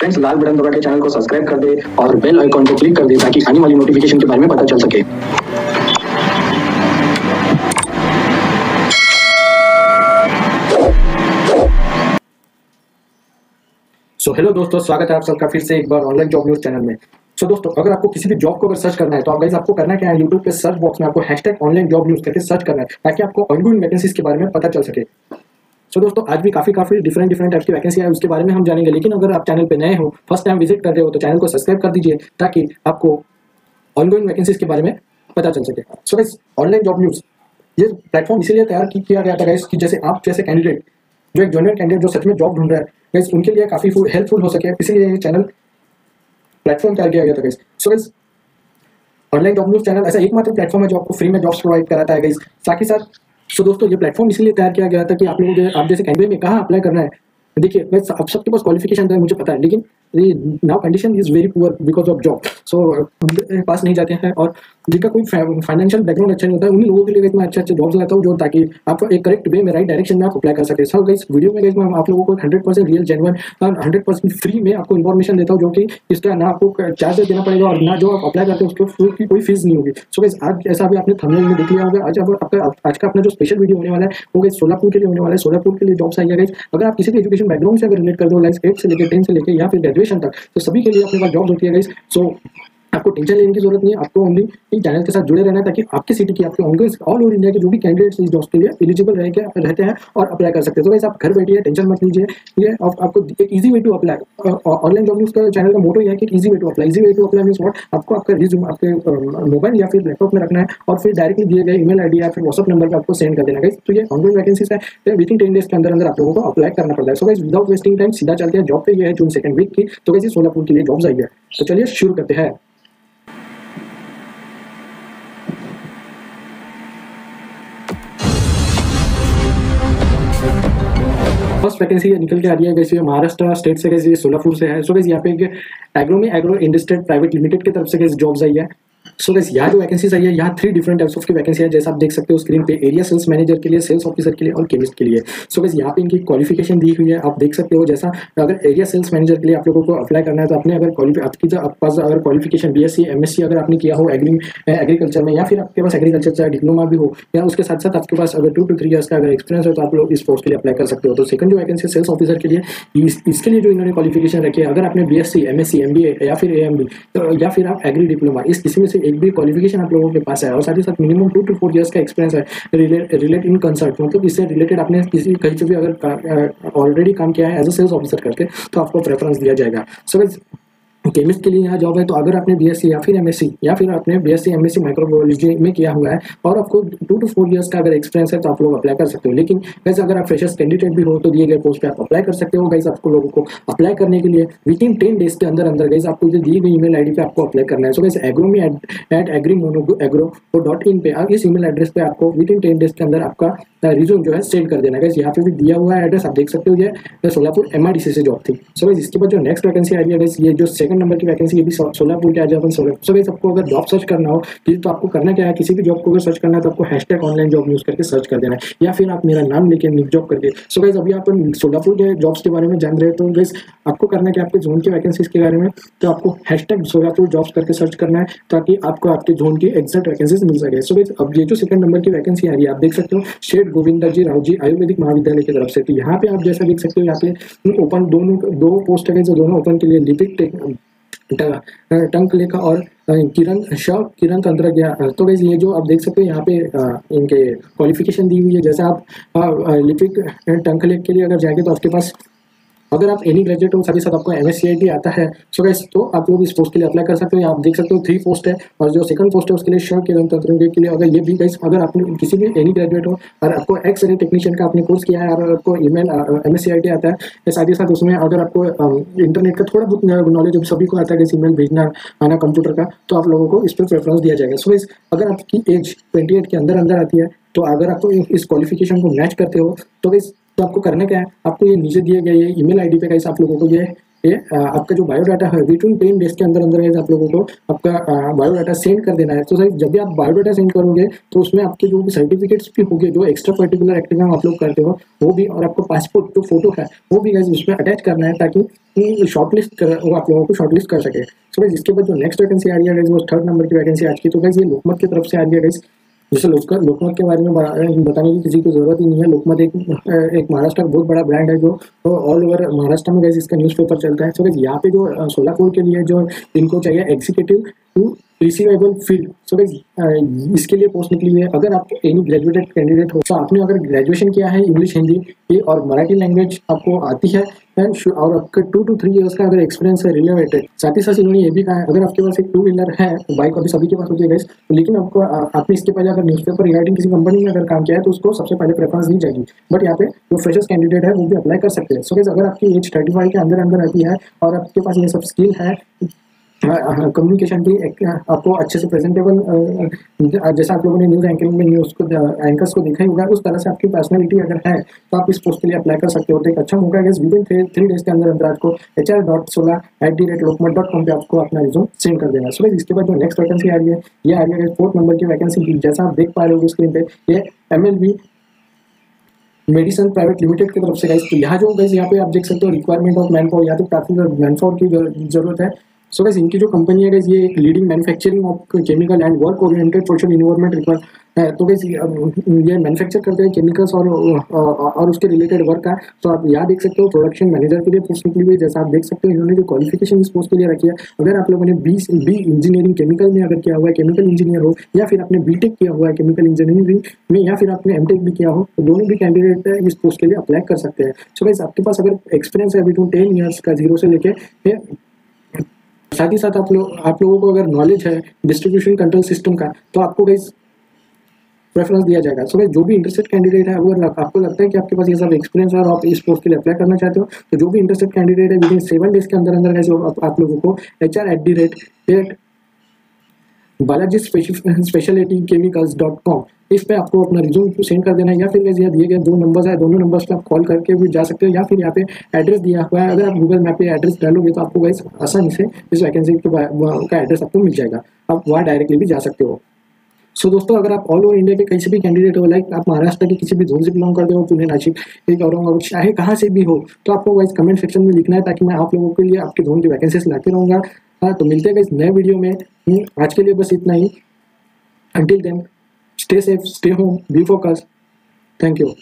Friends लाल button दबा के channel को सब्सक्राइब कर दे और बेल आइकॉन को क्लिक कर दे ताकि आने वाली नोटिफिकेशन के बारे में पता चल सके। तो हेलो दोस्तों, स्वागत है आप सबका फिर से एक बार ऑनलाइन जॉब न्यूज़ चैनल में। सो दोस्तों, अगर आपको किसी भी जॉब को अगर सर्च करना है तो आप गाइस आपको करना क्या है, यूट्यूब पे सर्च बॉक्स में आपको हैशटैग ऑनलाइन जॉब न्यूज़ करके सर्च करना है ताकि आपको ऑनगोइंग वैकेंसीज के बारे में पता चल सके। सो दोस्तों, आज भी काफ़ी डिफरेंट टाइप की वैकेंसी है, उसके बारे में हम जानेंगे। लेकिन अगर आप चैनल पर नए हो, फर्स्ट टाइम विजिट कर रहे हो तो चैनल को सब्सक्राइब कर दीजिए ताकि आपको ऑनगोइंग वैकेंसीज के बारे में पता चल सके। So guys, online job news ये प्लेटफॉर्म इसीलिए तैयार किया गया था गाइस कि जैसे आप जैसे कैंडिडेट जो एक जॉइनर कैंडिडेट जो सच में जॉब ढूंढ रहा है गाइस, उनके लिए काफ़ी हेल्पफुल हो सके, इसीलिए ये चैनल प्लेटफॉर्म तैयार किया गया था guys. So guys, online job news channel ऐसा एकमात्र प्लेटफॉर्म है जो आपको फ्री में जॉब्स प्रोवाइड कराता है गाइस। साथ ही साथ सो दोस्तों, ये प्लेटफॉर्म इसीलिए तैयार किया गया था कि आप लोगों को आप जैसे कैंडिडेट में कहाँ अप्लाई करना है। देखिए गाइस, आप सबके पास क्वालिफिकेशन है मुझे पता है, लेकिन now condition is very poor because of job. So पास नहीं जाते हैं और जिनका कोई फाइनेंशियल बैकग्राउंड अच्छा नहीं होता है उन्हीं लोगों के लिए इतना अच्छे अच्छे जॉब्स लाता हूँ जो ताकि आप एक करेक्ट वे में राइट डायरेक्शन में आप अप्लाई कर सके। सो गाइस, वीडियो में गाइस आप लोगों को 100% रियल जेन्युइन और 100% फ्री में आपको इन्फॉर्मेशन देता हूँ जो कि इसका ना आपको चार्जेस देना पड़ेगा और ना जो आप अप्लाई करते हो उसकी कोई फीस नहीं होगी। सो गाइस, आज ऐसा भी आपने थंबनेल में देख लिया होगा, आज का अपना जो स्पेशल वीडियो होने वाला है वो गाइस सोलापुर के लिए होने वाला है। सोलापुर के लिए जॉब्स आई है गाइस। अगर आप किसी भी एजुकेशन बैकग्राउंड से अगर रिलेट कर दो, लाइक 8 से लेकर 10 से लेकर या फिर ग्रेजुएशन तक, तो सभी के लिए अपने पास जॉब्स होती है गाइस। सो आपको टेंशन लेने की जरूरत नहीं है, आपको ओनली इस चैनल के साथ जुड़े रहना है ताकि आपकी सिटी की आपके ऑनगोइंग ऑल ओवर इंडिया के जो भी कैंडिडेट्स इस जॉब्स के लिए एलिजिबल रहते हैं और अप्लाई कर सकते हैं। तो गाइस, आप घर बैठे टेंशन मत लीजिए, ये आपको एक easy way to apply. Online job news का चैनल का मोटो यह है कि easy way to apply. Easy way to apply means what, आपको आपका रिज्यूम आपके मोबाइल या फिर लैपटॉप में रखना है और फिर डायरेक्टली दिए गए ईमेल आईडी या फिर व्हाट्सअप नंबर पर आपको सेंड कर देना गाइस। तो ये ऑनगोइंग वैकेंसीज है, विदिन 10 डेज के अंदर अंदर आप लोगों को अप्लाई करना पड़ता है। So guys, without wasting time सीधा चलते हैं जॉब पे। ये है जून 2nd वीक की, तो गाइस सोलापुर के लिए जॉब्स आई है, तो चलिए शुरू करते हैं। फर्स्ट वैकेंसी निकल के आ रही है गाइस, ये महाराष्ट्र स्टेट से गाइस, ये सोलापुर से है। सो गाइस, यहाँ पे एग्रो में एग्रो इंडस्ट्री प्राइवेट लिमिटेड की तरफ से गाइस जॉब्स आई है। सो गाइस, यहाँ जो वैकेंसीज आई है यहाँ 3 डिफरेंट टाइप्स ऑफ की वैकेंसी है, जैसा आप देख सकते हो स्क्रीन पे। एरिया सेल्स मैनेजर के लिए, सेल्स ऑफिसर के लिए और केमिस्ट के लिए। सो गाइस, यहाँ पे इनकी क्वालिफिकेशन दी हुई है, आप देख सकते हो। जैसा अगर एरिया सेल्स मैनेजर के लिए आप लोगों को अप्लाई करना है तो अपने अगर आपकी जो आपके पास अगर क्वालिफिकेशन BSc MSc अगर आपने किया हो एग्रीकल्चर में, या फिर आपके पास एग्रीकल्चर का डिप्लोमा भी हो या उसके साथ साथ आपके पास अगर 2 to 3 ईयर्स का अगर एक्सपीरियंस हो तो आप लोग इस पोस्ट के लिए अप्लाई कर सकते हो। तो सेकंड जो वैकेंसी सेल्स ऑफिसर के लिए, इसके लिए जो इन्होंने क्वालिफिकेशन रखी है, अगर आपने BSc MSc MBA या फिर AMB या फिर आप एग्री डिप्लोमा इस किसी में से एक भी क्वालिफिकेशन आप लोगों के पास है और साथ ही साथ मिनिमम 2 to 4 इयर्स का एक्सपीरियंस है रिलेट इन कंसर्ट, मतलब इससे रिलेटेड आपने किसी कहीं से भी अगर ऑलरेडी काम किया है एज अ सेल्स ऑफिसर करके तो आपको प्रेफरेंस दिया जाएगा। सो गाइस, केमिस्ट के लिए यहाँ जॉब है, तो अगर आपने BSc या फिर MSc या फिर आपने BSc MSc माइक्रोबायोलॉजी में किया हुआ है और आपको 2 to 4 इयर्स का अगर एक्सपीरियंस है तो आप लोग अप्लाई कर सकते हो। लेकिन गाइस, अगर आप फ्रेशर्स कैंडिडेट भी हो तो दिए गए पोस्ट पे आप अप्लाई कर सकते हो। गाइस, आपको लोगों को अप्लाई करने के लिए विदिन 10 डेज के अंदर अंदर गाइस आपको जो दी गई ईमेल आईडी पे आपको अप्लाई करना है। सो गाइस, एग्रो में agrimonogro.in पे इस ईमेल एड्रेस पे आपको विदिन 10 डेज के अंदर आपका रिज्यूम जो है सेंड कर देना है। गाइस, यहाँ पे भी दिया हुआ है एड्रेस, आप देख सकते हो ये सोलापुर MRDC से जॉब थी। सो गाइस, इसके बाद जो नेक्स्ट वैकेंसी आ रही है गाइस, ये जो नंबर की वैकेंसी ये भी सोलापुर के आ जाए। सो गाइस, आपको अगर जॉब सर्च करना हो तो आपको करना क्या है, किसी भी जॉब को अगर सर्च करना है तो आपको हैशटैग ऑनलाइन जॉब न्यूज़ करके सर्च कर देना है या फिर आप मेरा नाम लेके निक जॉब करके। सो गाइस, अभी अपन सोलापुर के जॉब्स के बारे में जान रहे हो तो गाइस आपको करना क्या, आपके जोन की वैकेंसीज के बारे में तो आपको हैशटैग सोलापुर जॉब्स करके सर्च करना है ताकि आपको आपके जोन की एग्जैक्ट वैकेंसीज मिल सके। सो गाइस, अब ये जो 2nd नंबर की वैकेंसी आ रही है आप देख सकते हो शेठ गोविंदा जी राव जी आयुर्वेदिक महाविद्यालय की तरफ से। तो यहाँ पे आप जैसा देख सकते हो यहाँ पे ओपन दो पोस्ट है, दोनों ओपन के लिए लिपिक टंक लेखा और किरण तंत्र गया। तो गाइस, ये जो आप देख सकते हो यहाँ पे इनके क्वालिफिकेशन दी हुई है, जैसे आप लिपिक टंक लेख के लिए अगर जाएंगे तो आपके पास अगर आप एनी ग्रेजुएट हो साथ ही साथ आपको MSCIT आता है। सो गाइस, तो आप लोग इस पोस्ट के लिए अप्लाई कर सकते हो। आप देख सकते हो 3 पोस्ट है और जो 2nd पोस्ट है उसके लिए श्रम किरण तंत्र के लिए अगर ये भी गाइस अगर आप किसी भी एनी ग्रेजुएट हो और आपको एक्स-रे टेक्नीशियन का आपने कोर्स किया है और आपको ईमेल MSCIT आता है, साथ ही साथ उसमें अगर आपको इंटरनेट का थोड़ा बहुत नॉलेज अब सभी को आता है कि ईमेल भेजना आना कंप्यूटर का, तो आप लोगों को इस पर प्रेफरेंस दिया जाएगा। सो गाइस, अगर आपकी एज 28 के अंदर अंदर आती है तो अगर आपको इस क्वालिफिकेशन को मैच करते हो तो गाइस तो आपको करना क्या है, आपको ये नीचे दिए गए ईमेल आईडी पे गाइस आप लोगों को ये आपका जो बायोडाटा है विदिन 10 डेज के अंदर अंदर गाइस आप लोगों को आपका बायोडाटा सेंड कर देना है। तो गाइस, जब भी आप बायोडाटा सेंड करोगे तो उसमें आपके जो भी सर्टिफिकेट्स भी होंगे जो एक्स्ट्रा पर्टिकुलर एक्टिविटी आप लोग करते हो वो भी, और आपको पासपोर्ट जो फोटो है वो भी गाइस उसमें अटैच करना है ताकि कि शॉर्टलिस्ट आप लोगों को शॉर्टलिस्ट कर सके। सो गाइस इसके बाद जो नेक्स्ट वैकेंसी आ रही है गाइस वो थर्ड नंबर की वैकेंसी आज की। तो गाइस ये लोकमत की तरफ से आ रही है गाइस, जैसे लोकमत के बारे में बताने की किसी को जरूरत ही नहीं है। लोकमत एक महाराष्ट्र का बहुत बड़ा ब्रांड है जो ऑल ओवर महाराष्ट्र में गाइस इसका न्यूज़पेपर चलता है। सो गाइस यहाँ पे जो सोलापुर के लिए जो इनको चाहिए executive to receivable field, so guys इसके लिए पोस्ट निकली हुई है। अगर आप एनी ग्रेजुएटेड कैंडिडेट हो, तो आपने अगर ग्रेजुएशन किया है इंग्लिश हिंदी और मराठी लैंग्वेज आपको आती है और आपके 2 to 3 years का अगर एक्सपीरियंस है रिलेवेटेड। साथ ही साथ इन्होंने ये भी कहा है अगर आपके पास एक 2-wheeler है, बाइक अभी सभी के पास होती है गाइस, लेकिन आपको आपने इसके पहले अगर न्यूज़पेपर रिगार्डिंग किसी कंपनी में अगर काम किया है तो उसको सबसे पहले प्रेफरेंस दी जाएगी। बट यहाँ पे जो फ्रेशर्स कैंडिडेट है वो भी अप्लाई कर सकते हैं। सो गाइस अगर आपकी एज 35 के अंदर अंदर आती है और आपके पास ये सब स्किल है, कम्युनिकेशन भी आपको अच्छे से प्रेजेंटेबल, जैसा आप लोगों ने न्यूज़ एंकरिंग में न्यूज़ को एंकर्स को देखा ही होगा, उस तरह से आपकी पर्सनैलिटी अगर है तो आप इस पोस्ट के लिए अप्लाई कर सकते हो। तो एक अच्छा मौका है। विदिन 3 days के अंदर अंदर आपको HR.sola@lokmat.com पर आपको अपना रिज्यूम सेंड कर देना है। सो गाइस इसके बाद जो नेक्स्ट वैकेंसी आ रही है ये आ रही है 4th नंबर की वैकेंसी। जैसा आप देख पा रहे हो स्क्रीन पे ये MLB मेडिसन प्राइवेट लिमिटेड की तरफ से गाइस। तो यहाँ जो गाइस यहाँ पे आप देख सकते हो रिक्वायरमेंट ऑफ मैन पावर, यहाँ पे काफ़ी मैन पावर की जरूरत है। सो गाइस इनकी जो कंपनी है गाइस ये एक leading manufacturing of chemical and work oriented social environment require है। तो गाइस ये मैन्युफैक्चर करते हैं केमिकल्स और उसके रिलेटेड वर्क का। तो आप यहाँ देख सकते हो प्रोडक्शन मैनेजर के लिए पोस्ट निकली हुई है। जैसा आप देख सकते हो इन्होंने जो क्वालिफिकेशन इस पोस्ट के लिए रखी है, अगर आप लोगों ने बी इंजीनियरिंग केमिकल में अगर किया हुआ है, केमिकल इंजीनियर हो, या फिर आपने BTech किया हुआ है केमिकल इंजीनियरिंग में, या फिर आपने MTech भी किया हो, तो दोनों भी कैंडिडेट इस पोस्ट के लिए अप्लाई कर सकते हैं। सो गाइस आपके पास अगर एक्सपीरियंस है बिटवीन 10 years का 0 से लेके, साथ ही साथ आप लोगों को अगर नॉलेज है डिस्ट्रीब्यूशन कंट्रोल सिस्टम का, तो आपको गाइस प्रेफरेंस दिया जाएगा। सो गाइस जो भी इंटरेस्टेड कैंडिडेट है, अगर आपको लगता है कि आपके पास ये सब एक्सपीरियंस है और आप इस पोस्ट के लिए अप्लाई करना चाहते हो, तो जो भी इंटरेस्टेड कैंडिडेट है विदिन 7 days के अंदर अंदर गाइस आप लोगों को HR@balajispecialitychemicals.com इस पे आपको अपना रिज्यूम सेंड कर देना है। या फिर गाइस यहाँ दिए गए 2 numbers है, दोनों नंबर्स पे आप कॉल करके भी जा सकते हो, या फिर यहाँ पे एड्रेस दिया हुआ है। अगर आप गूगल मैप पे एड्रेस डालोगे तो आपको गाइस आसानी से इस वैकेंसी का एड्रेस आपको मिल जाएगा, आप वहाँ डायरेक्टली भी जा सकते हो। सो दोस्तों अगर आप ऑल ओवर इंडिया के किसी भी कैंडिडेट हो, लाइक आप महाराष्ट्र के किसी भी जोन से बिलोंग करते हो, पुणे नाशिक एक और चाहे कहाँ से भी हो, तो आपको गाइस कमेंट सेक्शन में लिखना है ताकि मैं आप लोगों के लिए आपके जोन की वैकेंसीज लाते रहूँगा। हाँ, तो मिलते हैं इस नए वीडियो में। आज के लिए बस इतना ही। Until then stay safe, stay home, be focus. Thank you.